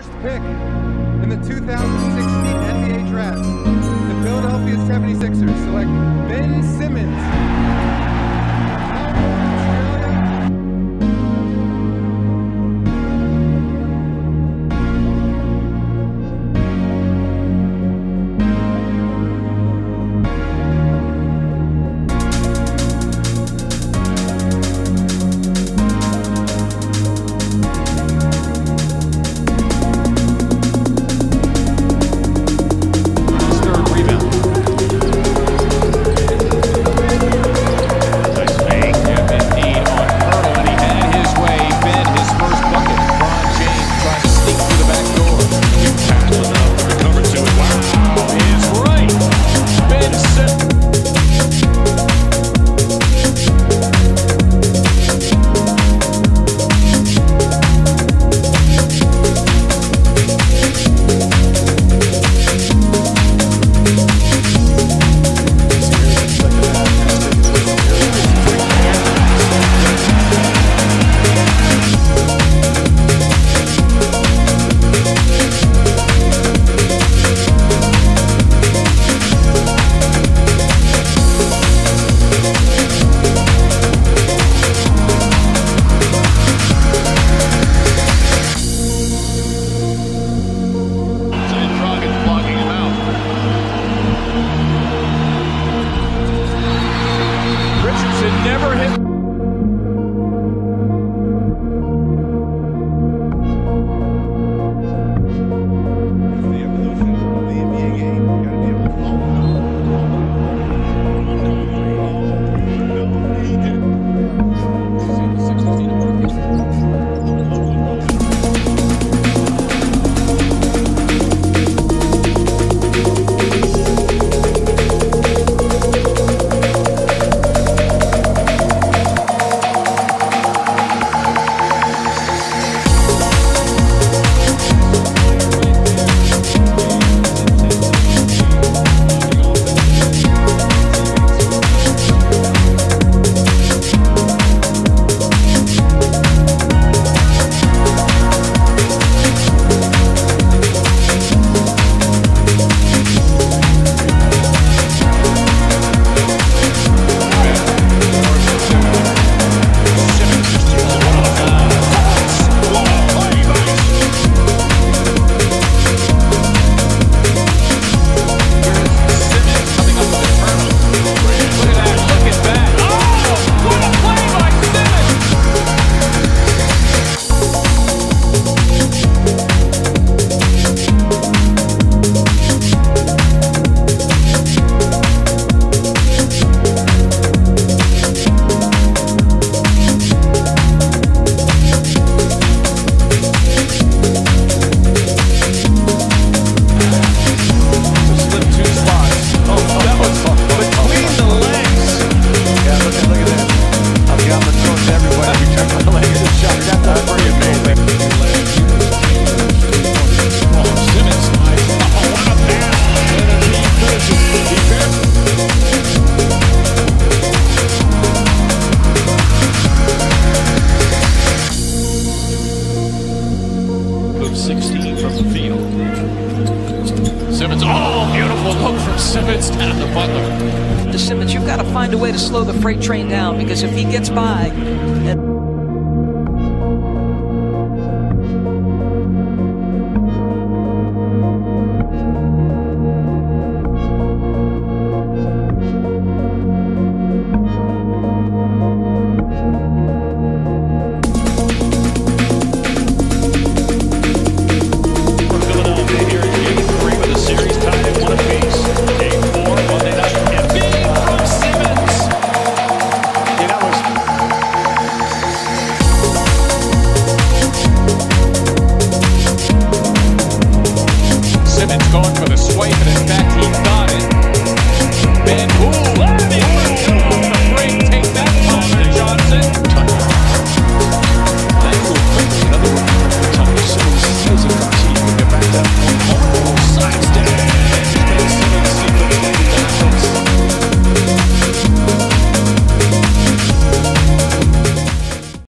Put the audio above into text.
First pick in the 2016 NBA draft, the Philadelphia 76ers select Ben Simmons. Simmons, oh, beautiful hook from Simmons down the bottom. Simmons, you've got to find a way to slow the freight train down, because if he gets by...